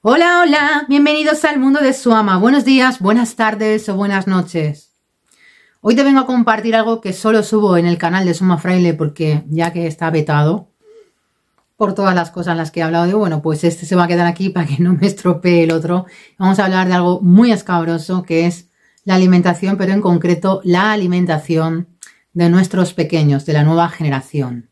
Hola, hola, bienvenidos al mundo de Suama. Buenos días, buenas tardes o buenas noches. Hoy te vengo a compartir algo que solo subo en el canal de Suama Fraile porque ya que está vetado por todas las cosas en las que he hablado de, bueno, pues este se va a quedar aquí para que no me estropee el otro. Vamos a hablar de algo muy escabroso que es la alimentación, pero en concreto la alimentación de nuestros pequeños, de la nueva generación.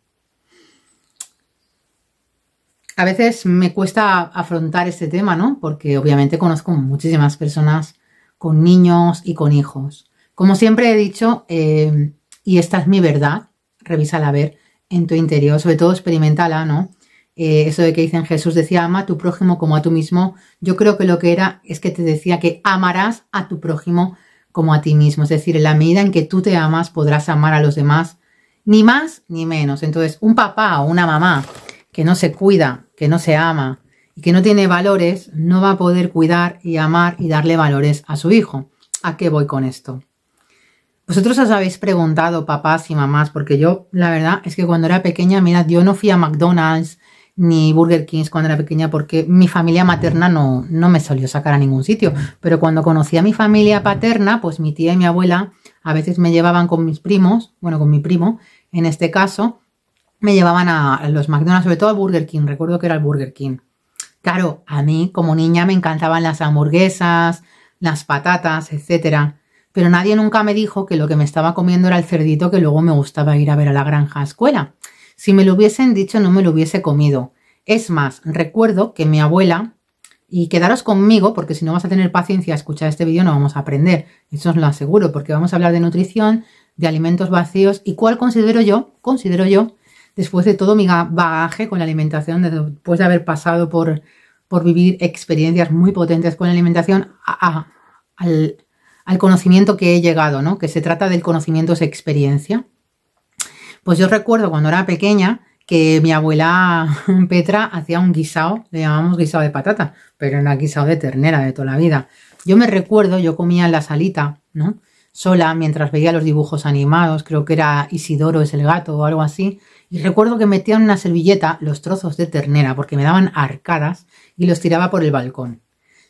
A veces me cuesta afrontar este tema, ¿no? Porque obviamente conozco muchísimas personas con niños y con hijos. Como siempre he dicho, y esta es mi verdad, revísala a ver en tu interior, sobre todo experimentala, ¿no? Eso de que dicen Jesús decía, ama a tu prójimo como a tú mismo. Yo creo que lo que era es que te decía que amarás a tu prójimo como a ti mismo. Es decir, en la medida en que tú te amas podrás amar a los demás, ni más ni menos. Entonces, un papá o una mamá que no se cuida, que no se ama y que no tiene valores, no va a poder cuidar y amar y darle valores a su hijo. ¿A qué voy con esto? Vosotros os habéis preguntado, papás y mamás, porque yo, la verdad, es que cuando era pequeña, mirad, yo no fui a McDonald's ni Burger King cuando era pequeña porque mi familia materna no me solía sacar a ningún sitio. Pero cuando conocí a mi familia paterna, pues mi tía y mi abuela a veces me llevaban con mis primos, bueno, con mi primo, en este caso, me llevaban a los McDonald's, sobre todo al Burger King. Recuerdo que era el Burger King. Claro, a mí como niña me encantaban las hamburguesas, las patatas, etc. Pero nadie nunca me dijo que lo que me estaba comiendo era el cerdito que luego me gustaba ir a ver a la granja escuela. Si me lo hubiesen dicho, no me lo hubiese comido. Es más, recuerdo que mi abuela, y quedaros conmigo porque si no vas a tener paciencia a escuchar este vídeo no vamos a aprender. Eso os lo aseguro porque vamos a hablar de nutrición, de alimentos vacíos y cuál considero yo, después de todo mi bagaje con la alimentación, después de haber pasado por vivir experiencias muy potentes con la alimentación, al conocimiento que he llegado, ¿no? Que se trata del conocimiento es experiencia. Pues yo recuerdo cuando era pequeña que mi abuela Petra hacía un guisado, le llamábamos guisado de patata, pero era guisado de ternera de toda la vida. Yo me recuerdo, yo comía la salita, ¿no? Sola, mientras veía los dibujos animados, creo que era Isidoro es el gato o algo así. Y recuerdo que metía en una servilleta los trozos de ternera porque me daban arcadas y los tiraba por el balcón.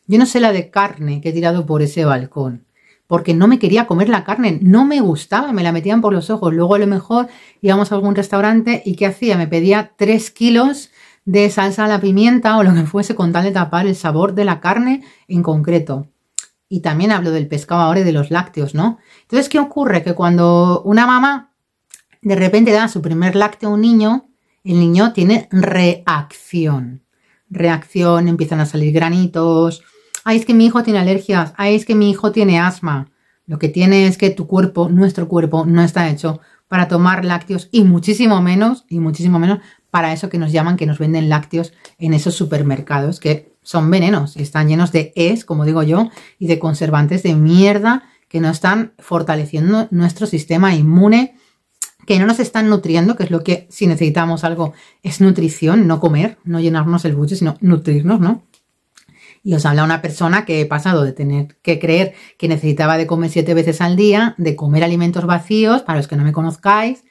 Yo no sé la de carne que he tirado por ese balcón porque no me quería comer la carne, no me gustaba, me la metían por los ojos. Luego a lo mejor íbamos a algún restaurante y ¿qué hacía? Me pedía 3 kilos de salsa a la pimienta o lo que fuese con tal de tapar el sabor de la carne en concreto. Y también hablo del pescado ahora y de los lácteos, ¿no? Entonces, ¿qué ocurre? Que cuando una mamá de repente da su primer lácteo a un niño, el niño tiene reacción. Reacción, empiezan a salir granitos. Ay, es que mi hijo tiene alergias. Ay, es que mi hijo tiene asma. Lo que tiene es que tu cuerpo, nuestro cuerpo, no está hecho para tomar lácteos y muchísimo menos para eso que nos llaman, que nos venden lácteos en esos supermercados que son venenos y están llenos de como digo yo, y de conservantes de mierda que no están fortaleciendo nuestro sistema inmune, que no nos están nutriendo, que es lo que si necesitamos algo es nutrición, no comer, no llenarnos el buche, sino nutrirnos, ¿no? Y os habla una persona que he pasado de tener que creer que necesitaba de comer 7 veces al día, de comer alimentos vacíos, para los que no me conozcáis.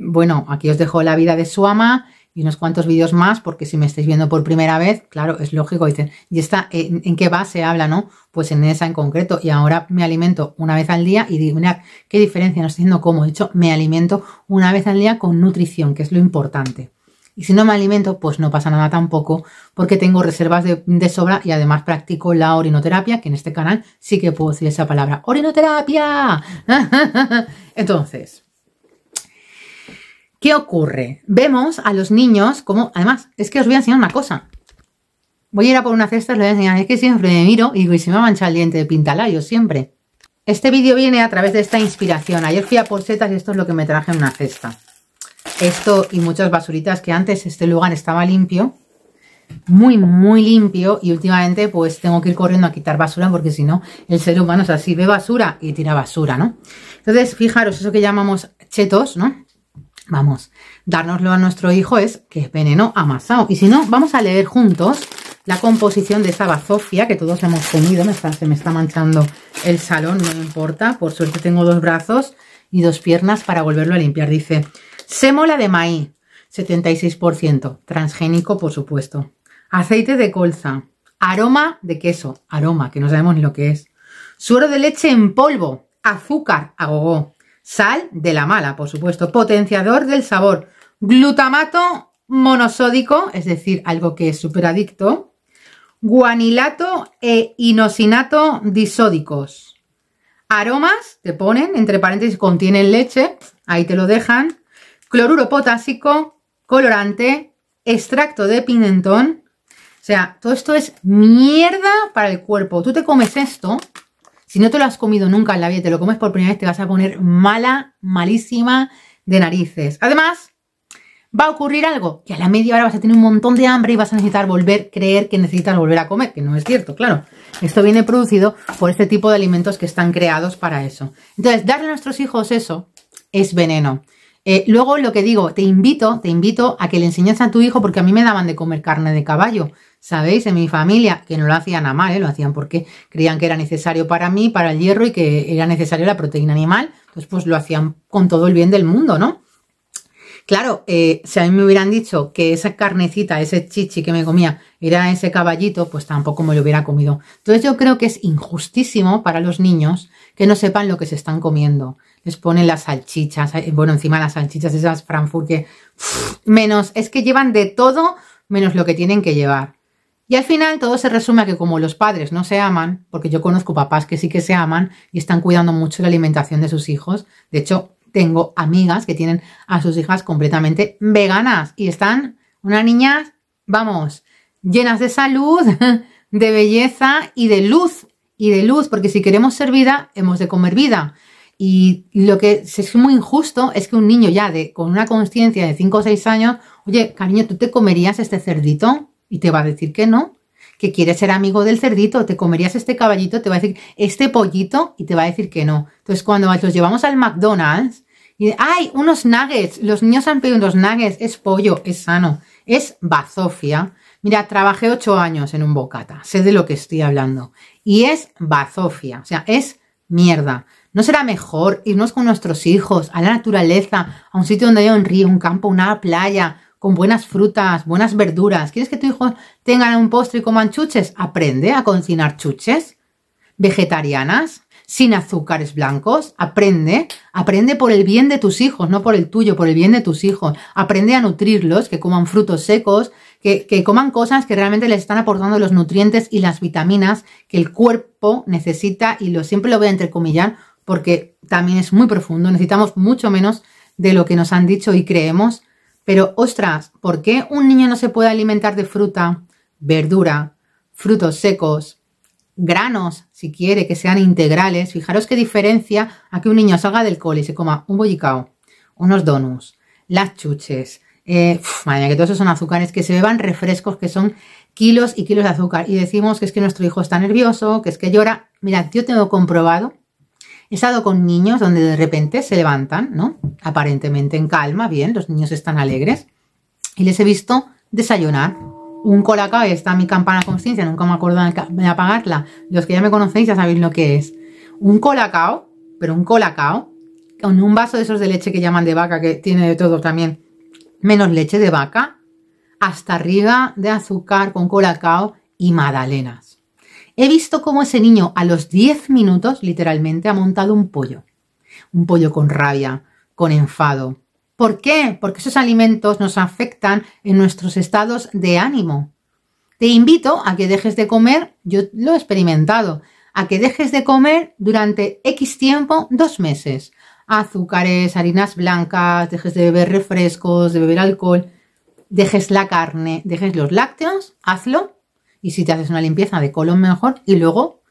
Bueno, aquí os dejo la vida de Suama y unos cuantos vídeos más, porque si me estáis viendo por primera vez, claro, es lógico, dicen, ¿y esta en qué base habla, no? Pues en esa en concreto, y ahora me alimento una vez al día y digo, mira, qué diferencia, no estoy diciendo cómo, de hecho, me alimento una vez al día con nutrición, que es lo importante. Y si no me alimento, pues no pasa nada tampoco, porque tengo reservas de sobra y además practico la orinoterapia, que en este canal sí que puedo decir esa palabra, ¡orinoterapia! Entonces, ¿qué ocurre? Vemos a los niños como... Además, es que os voy a enseñar una cosa. Voy a ir a por una cesta, os lo voy a enseñar. Es que siempre me miro y digo, y se me va a manchar el diente de pintalayo, siempre. Este vídeo viene a través de esta inspiración. Ayer fui a por setas y esto es lo que me traje en una cesta. Esto y muchas basuritas que antes este lugar estaba limpio. Muy, muy limpio. Y últimamente pues tengo que ir corriendo a quitar basura porque si no, el ser humano es así. Ve basura y tira basura, ¿no? Entonces, fijaros, eso que llamamos chetos, ¿no? Vamos, dárnoslo a nuestro hijo es que es veneno amasado. Y si no, vamos a leer juntos la composición de esa bazofia que todos hemos comido. Se me está manchando el salón, no me importa. Por suerte tengo 2 brazos y 2 piernas para volverlo a limpiar. Dice, sémola de maíz, 76%, transgénico por supuesto. Aceite de colza, aroma de queso, aroma que no sabemos ni lo que es, suero de leche en polvo, azúcar a gogó, sal de la mala, por supuesto, potenciador del sabor, glutamato monosódico, es decir, algo que es súper adicto, guanilato e inosinato disódicos. Aromas, te ponen, entre paréntesis, contienen leche, ahí te lo dejan, cloruro potásico, colorante, extracto de pimentón. O sea, todo esto es mierda para el cuerpo. Tú te comes esto, si no te lo has comido nunca en la vida, te lo comes por primera vez, te vas a poner mala, malísima de narices. Además, va a ocurrir algo, que a la media hora vas a tener un montón de hambre y vas a necesitar creer que necesitas volver a comer, que no es cierto, claro. Esto viene producido por este tipo de alimentos que están creados para eso. Entonces, darle a nuestros hijos eso es veneno. Luego lo que digo, te invito a que le enseñes a tu hijo, porque a mí me daban de comer carne de caballo, ¿sabéis? En mi familia, que no lo hacían a mal, lo hacían porque creían que era necesario para mí, para el hierro, y que era necesario la proteína animal. Entonces, pues lo hacían con todo el bien del mundo, ¿no? Claro, si a mí me hubieran dicho que esa carnecita, ese chichi que me comía, era ese caballito, pues tampoco me lo hubiera comido. Entonces yo creo que es injustísimo para los niños que no sepan lo que se están comiendo. Les ponen las salchichas, bueno, encima las salchichas, esas Frankfurt que... menos, es que llevan de todo menos lo que tienen que llevar. Y al final todo se resume a que como los padres no se aman, porque yo conozco papás que sí que se aman y están cuidando mucho la alimentación de sus hijos, de hecho... tengo amigas que tienen a sus hijas completamente veganas y están unas niñas, vamos, llenas de salud, de belleza y de luz. Y de luz, porque si queremos ser vida, hemos de comer vida. Y lo que es muy injusto es que un niño ya con una conciencia de 5 o 6 años, oye, cariño, ¿tú te comerías este cerdito? Y te va a decir que no, que quiere ser amigo del cerdito, te comerías este caballito, te va a decir este pollito y te va a decir que no. Entonces cuando los llevamos al McDonald's, y ¡ay! Unos nuggets. Los niños han pedido unos nuggets. Es pollo, es sano, es bazofia. Mira, trabajé 8 años en un bocata. Sé de lo que estoy hablando. Y es bazofia. O sea, es mierda. ¿No será mejor irnos con nuestros hijos a la naturaleza, a un sitio donde haya un río, un campo, una playa, con buenas frutas, buenas verduras? ¿Quieres que tus hijos tengan un postre y coman chuches? Aprende a cocinar chuches vegetarianas, sin azúcares blancos. Aprende por el bien de tus hijos, no por el tuyo, por el bien de tus hijos. Aprende a nutrirlos, que coman frutos secos, que coman cosas que realmente les están aportando los nutrientes y las vitaminas que el cuerpo necesita, y siempre lo voy a entrecomillar porque también es muy profundo, necesitamos mucho menos de lo que nos han dicho y creemos, pero ostras, ¿por qué un niño no se puede alimentar de fruta, verdura, frutos secos, granos, si quiere, que sean integrales? Fijaros qué diferencia a que un niño salga del cole y se coma un bollicao, unos donuts, las chuches, madre mía, que todos esos son azúcares, que se beban refrescos que son kilos y kilos de azúcar, y decimos que es que nuestro hijo está nervioso, que es que llora. Mirad, yo tengo comprobado, he estado con niños donde de repente se levantan, ¿no? Aparentemente en calma, bien, los niños están alegres, y les he visto desayunar un colacao, está mi campana conciencia, nunca me acuerdo de apagarla. Los que ya me conocéis ya sabéis lo que es. Un colacao, pero un colacao, con un vaso de esos de leche que llaman de vaca, que tiene de todo también, menos leche de vaca, hasta arriba de azúcar, con colacao y magdalenas. He visto cómo ese niño a los 10 minutos, literalmente, ha montado un pollo. Un pollo con rabia, con enfado. ¿Por qué? Porque esos alimentos nos afectan en nuestros estados de ánimo. Te invito a que dejes de comer, yo lo he experimentado, a que dejes de comer durante X tiempo, 2 meses. Azúcares, harinas blancas, dejes de beber refrescos, de beber alcohol, dejes la carne, dejes los lácteos, hazlo. Y si te haces una limpieza de colon, mejor. Y luego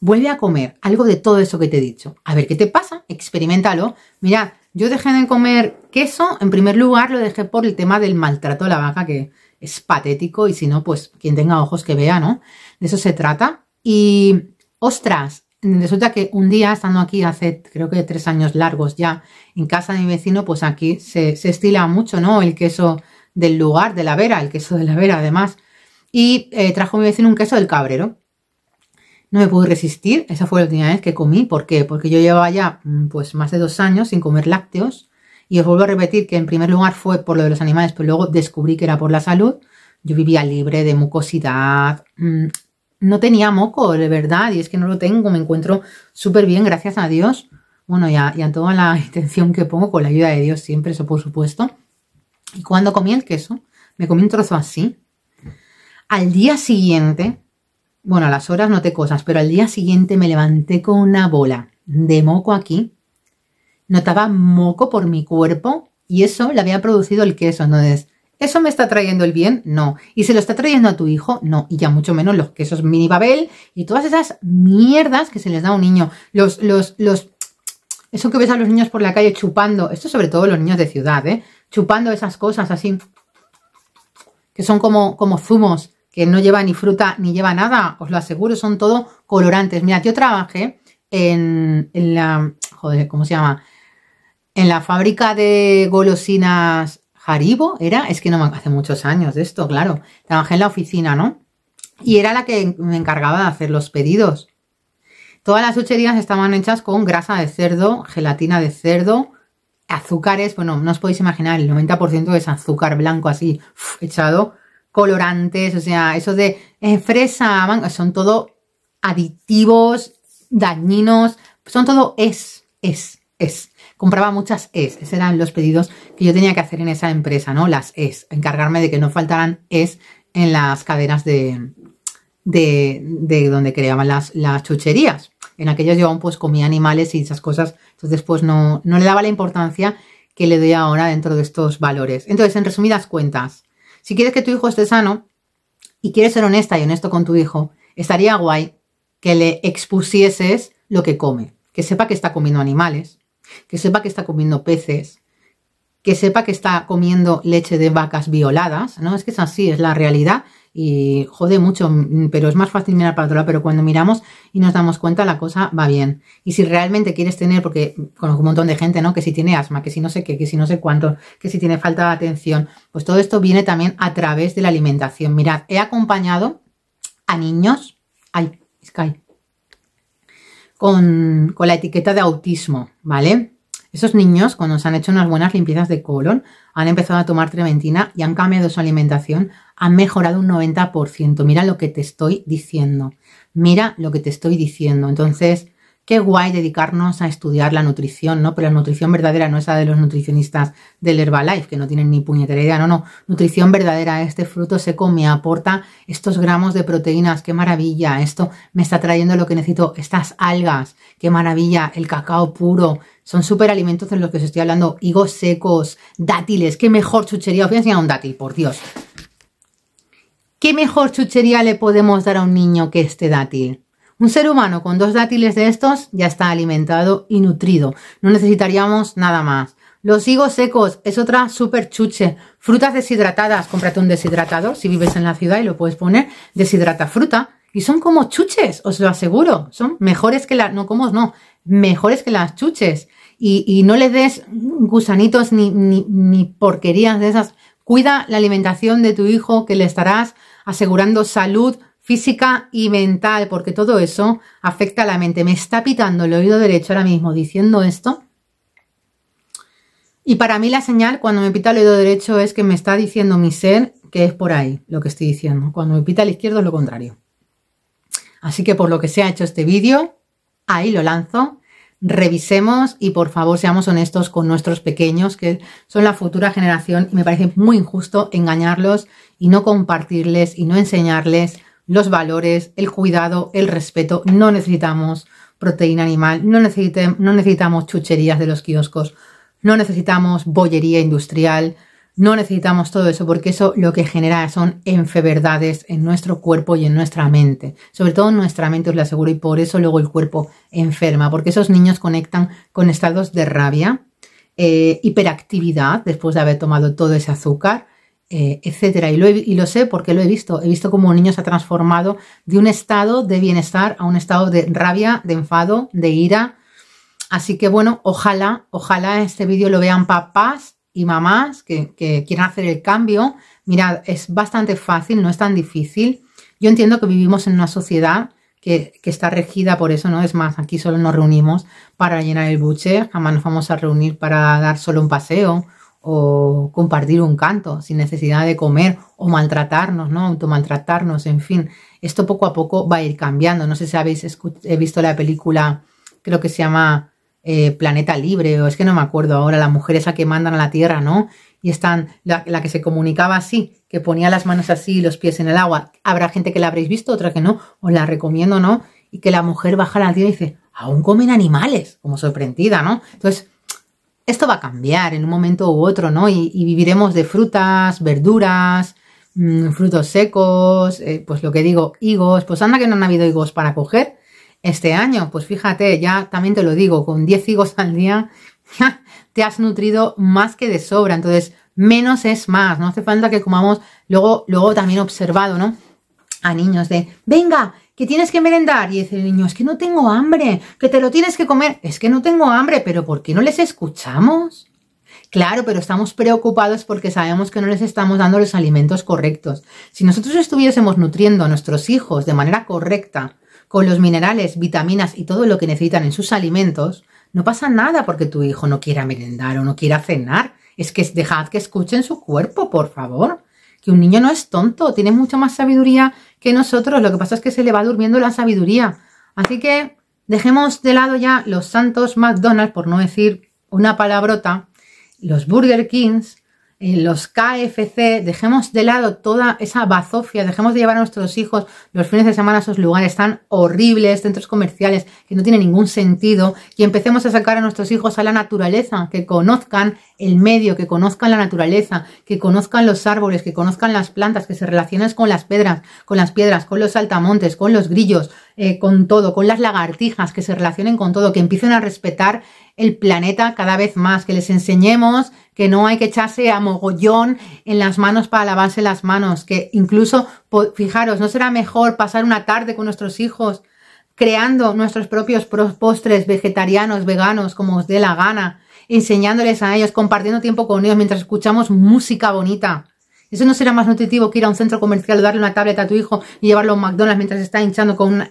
vuelve a comer algo de todo eso que te he dicho. A ver qué te pasa, experimentalo. Mirad, yo dejé de comer queso, en primer lugar lo dejé por el tema del maltrato a la vaca, que es patético, y si no, pues quien tenga ojos que vea, ¿no? De eso se trata. Y, ostras, resulta que un día, estando aquí hace creo que 3 años largos ya, en casa de mi vecino, pues aquí se estila mucho, ¿no? El queso del lugar, de la Vera, el queso de la Vera además. Y trajo mi vecino un queso del Cabrero. No me pude resistir, esa fue la última vez que comí. ¿Por qué? Porque yo llevaba ya pues más de 2 años sin comer lácteos, y os vuelvo a repetir que en primer lugar fue por lo de los animales, pero luego descubrí que era por la salud. Yo vivía libre de mucosidad, No tenía moco, de verdad, y es que no lo tengo, me encuentro súper bien, gracias a Dios. Bueno, y a toda la intención que pongo, con la ayuda de Dios siempre, eso por supuesto. Y cuando comí el queso, me comí un trozo así. Al día siguiente, bueno, a las horas noté cosas, pero al día siguiente me levanté con una bola de moco aquí. Notaba moco por mi cuerpo y eso le había producido el queso, entonces... ¿Eso me está trayendo el bien? No. ¿Y se lo está trayendo a tu hijo? No. Y ya mucho menos los quesos mini Babel y todas esas mierdas que se les da a un niño. Eso que ves a los niños por la calle chupando, esto sobre todo los niños de ciudad, ¿eh? Chupando esas cosas así, que son como zumos, que no lleva ni fruta ni lleva nada, os lo aseguro, son todo colorantes. Mira, yo trabajé en la... Joder, ¿cómo se llama? En la fábrica de golosinas... Haribo era, es que no me hace muchos años de esto, claro. Trabajé en la oficina, ¿no? Y era la que me encargaba de hacer los pedidos. Todas las chucherías estaban hechas con grasa de cerdo, gelatina de cerdo, azúcares, bueno, no os podéis imaginar, el 90% es azúcar blanco así, echado, colorantes, o sea, eso de fresa, mango, son todo aditivos, dañinos, son todo es. Compraba muchas es, esos eran los pedidos que yo tenía que hacer en esa empresa, ¿no? Las es, encargarme de que no faltaran es en las cadenas de donde creaban las chucherías. En aquellos yo aún pues comía animales y esas cosas, entonces pues no le daba la importancia que le doy ahora dentro de estos valores. Entonces, en resumidas cuentas, si quieres que tu hijo esté sano y quieres ser honesta y honesto con tu hijo, estaría guay que le expusieses lo que come, que sepa que está comiendo animales, que sepa que está comiendo peces, que sepa que está comiendo leche de vacas violadas, ¿no? Es que es así, es la realidad y jode mucho, pero es más fácil mirar para otro lado, pero cuando miramos y nos damos cuenta la cosa va bien. Y si realmente quieres tener, porque conozco un montón de gente, ¿no? Que si tiene asma, que si no sé qué, que si no sé cuánto, que si tiene falta de atención, pues todo esto viene también a través de la alimentación. Mirad, he acompañado a niños, con la etiqueta de autismo, ¿vale? Esos niños, cuando se han hecho unas buenas limpiezas de colon, han empezado a tomar trementina y han cambiado su alimentación, han mejorado un 90%. Mira lo que te estoy diciendo. Mira lo que te estoy diciendo. Entonces, qué guay dedicarnos a estudiar la nutrición, ¿no? Pero la nutrición verdadera no es la de los nutricionistas del Herbalife, que no tienen ni puñetera idea. No, no. Nutrición verdadera. Este fruto seco me aporta estos gramos de proteínas. ¡Qué maravilla! Esto me está trayendo lo que necesito. Estas algas. ¡Qué maravilla! El cacao puro. Son súper alimentos en los que os estoy hablando. Higos secos, dátiles. ¡Qué mejor chuchería! Os voy a enseñar un dátil, por Dios. ¿Qué mejor chuchería le podemos dar a un niño que este dátil? Un ser humano con 2 dátiles de estos ya está alimentado y nutrido. No necesitaríamos nada más. Los higos secos es otra súper chuche. Frutas deshidratadas. Cómprate un deshidratador si vives en la ciudad y lo puedes poner. Deshidrata fruta. Y son como chuches, os lo aseguro. Son mejores que las... No, como no. Mejores que las chuches. Y no le des gusanitos ni porquerías de esas. Cuida la alimentación de tu hijo, que le estarás asegurando salud física y mental, porque todo eso afecta a la mente. Me está pitando el oído derecho ahora mismo diciendo esto. Y para mí la señal cuando me pita el oído derecho es que me está diciendo mi ser que es por ahí lo que estoy diciendo. Cuando me pita el izquierdo es lo contrario. Así que por lo que se ha hecho este vídeo, ahí lo lanzo. Revisemos y por favor seamos honestos con nuestros pequeños, que son la futura generación. Y me parece muy injusto engañarlos y no compartirles y no enseñarles los valores, el cuidado, el respeto. No necesitamos proteína animal, no necesitamos chucherías de los kioscos, no necesitamos bollería industrial, no necesitamos todo eso, porque eso lo que genera son enfermedades en nuestro cuerpo y en nuestra mente. Sobre todo en nuestra mente, os lo aseguro, y por eso luego el cuerpo enferma, porque esos niños conectan con estados de rabia, hiperactividad después de haber tomado todo ese azúcar, etcétera. Y lo sé porque lo he visto cómo un niño se ha transformado de un estado de bienestar a un estado de rabia, de enfado, de ira. Así que bueno, ojalá este vídeo lo vean papás y mamás que quieran hacer el cambio. Mirad, es bastante fácil, no es tan difícil. Yo entiendo que vivimos en una sociedad que está regida por eso, ¿no? Es más, aquí solo nos reunimos para llenar el buche, jamás nos vamos a reunir para dar solo un paseo o compartir un canto sin necesidad de comer o maltratarnos, ¿no? Automaltratarnos, en fin. Esto poco a poco va a ir cambiando. No sé si habéis visto la película, creo que se llama Planeta Libre, o es que no me acuerdo ahora, la mujer esa que mandan a la Tierra, ¿no? Y están, la que se comunicaba así, que ponía las manos así y los pies en el agua. Habrá gente que la habréis visto, otra que no, os la recomiendo, ¿no? Y que la mujer baja a la Tierra y dice, aún comen animales, como sorprendida, ¿no? Entonces, esto va a cambiar en un momento u otro, ¿no? Y viviremos de frutas, verduras, frutos secos, pues lo que digo, higos. Pues anda que no han habido higos para coger este año. Pues fíjate, ya también te lo digo, con 10 higos al día ja, te has nutrido más que de sobra. Entonces, menos es más, no hace falta que comamos. Luego también observado, ¿no? A niños de, venga, que tienes que merendar. Y dice el niño, es que no tengo hambre, que te lo tienes que comer. Es que no tengo hambre, pero ¿por qué no les escuchamos? Claro, pero estamos preocupados porque sabemos que no les estamos dando los alimentos correctos. Si nosotros estuviésemos nutriendo a nuestros hijos de manera correcta, con los minerales, vitaminas y todo lo que necesitan en sus alimentos, no pasa nada porque tu hijo no quiera merendar o no quiera cenar. Es que dejad que escuchen su cuerpo, por favor. Que un niño no es tonto, tiene mucha más sabiduría que nosotros. Lo que pasa es que se le va durmiendo la sabiduría. Así que dejemos de lado ya los santos McDonald's, por no decir una palabrota, los Burger Kings, los KFC. Dejemos de lado toda esa bazofia, dejemos de llevar a nuestros hijos los fines de semana a esos lugares tan horribles, centros comerciales que no tienen ningún sentido, y empecemos a sacar a nuestros hijos a la naturaleza, que conozcan el medio, que conozcan la naturaleza, que conozcan los árboles, que conozcan las plantas, que se relacionen con las piedras, con los saltamontes, con los grillos, con todo, con las lagartijas, que se relacionen con todo, que empiecen a respetar el planeta cada vez más, que les enseñemos que no hay que echarse a mogollón en las manos para lavarse las manos, que incluso, fijaros, ¿no será mejor pasar una tarde con nuestros hijos creando nuestros propios postres vegetarianos, veganos, como os dé la gana, enseñándoles a ellos, compartiendo tiempo con ellos mientras escuchamos música bonita? ¿Eso no será más nutritivo que ir a un centro comercial o darle una tableta a tu hijo y llevarlo a un McDonald's mientras está hinchando con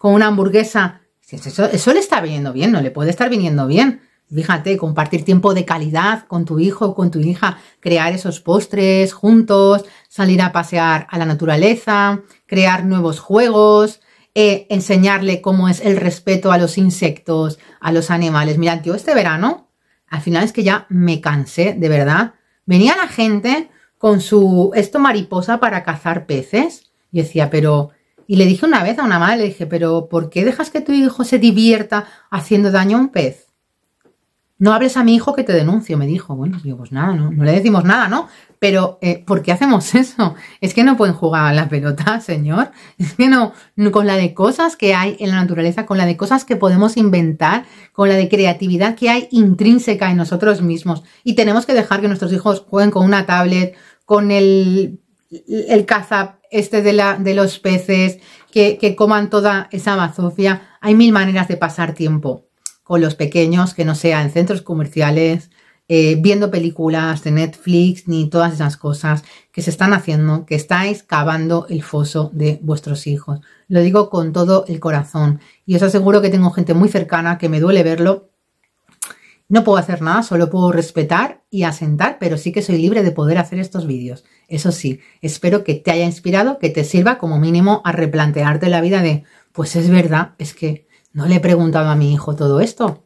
una hamburguesa? Eso le está viniendo bien, no le puede estar viniendo bien. Fíjate, compartir tiempo de calidad con tu hijo, con tu hija, crear esos postres juntos, salir a pasear a la naturaleza, crear nuevos juegos, enseñarle cómo es el respeto a los insectos, a los animales. Mirad, yo este verano, al final es que ya me cansé, de verdad. Venía la gente con su esto mariposa para cazar peces. Y decía, pero... Y le dije una vez a una madre, le dije, pero ¿por qué dejas que tu hijo se divierta haciendo daño a un pez? No hables a mi hijo que te denuncio, me dijo. Bueno, digo, pues nada, no le decimos nada, ¿no? Pero, ¿por qué hacemos eso? Es que no pueden jugar a la pelota, señor. Es que no, con la de cosas que hay en la naturaleza, con la de cosas que podemos inventar, con la de creatividad que hay intrínseca en nosotros mismos. Y tenemos que dejar que nuestros hijos jueguen con una tablet, con el caza este de los peces, que coman toda esa bazofia. Hay mil maneras de pasar tiempo con los pequeños, que no sea en centros comerciales, viendo películas de Netflix, ni todas esas cosas que se están haciendo, que estáis cavando el foso de vuestros hijos. Lo digo con todo el corazón. Y os aseguro que tengo gente muy cercana que me duele verlo. No puedo hacer nada, solo puedo respetar y asentar, pero sí que soy libre de poder hacer estos vídeos. Eso sí, espero que te haya inspirado, que te sirva como mínimo a replantearte la vida de, pues es verdad, es que no le he preguntado a mi hijo todo esto,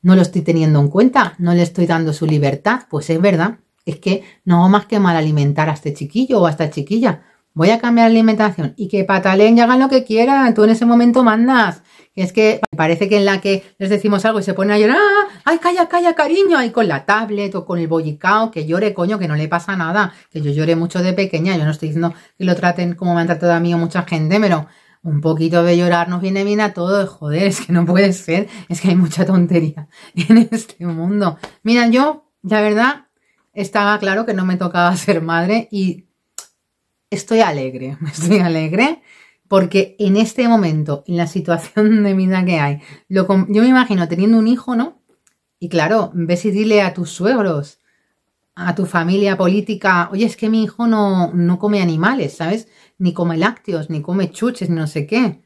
no lo estoy teniendo en cuenta, no le estoy dando su libertad. Pues es verdad, es que no hago más que mal alimentar a este chiquillo o a esta chiquilla. Voy a cambiar la alimentación y que pataleen y hagan lo que quieran, tú en ese momento mandas. Y es que parece que en la que les decimos algo y se ponen a llorar, ¡ay, calla, calla, cariño! Ahí con la tablet o con el bollicao, que llore, coño, que no le pasa nada, que yo lloré mucho de pequeña. Yo no estoy diciendo que lo traten como me han tratado a mí o mucha gente, pero... un poquito de llorar nos viene bien a todos, joder, es que no puede ser, es que hay mucha tontería en este mundo. Mira, yo, la verdad, estaba claro que no me tocaba ser madre y estoy alegre porque en este momento, en la situación de vida que hay, yo me imagino teniendo un hijo, ¿no? Y claro, ves y dile a tus suegros, a tu familia política, oye, es que mi hijo no come animales, ¿sabes? Ni come lácteos, ni come chuches, ni no sé qué.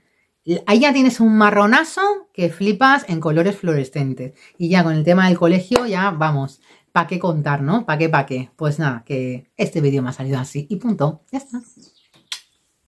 Ahí ya tienes un marronazo que flipas en colores fluorescentes. Y ya con el tema del colegio, ya vamos, ¿Para qué contar, no? ¿Para qué? Pues nada, que este vídeo me ha salido así y punto. Ya está.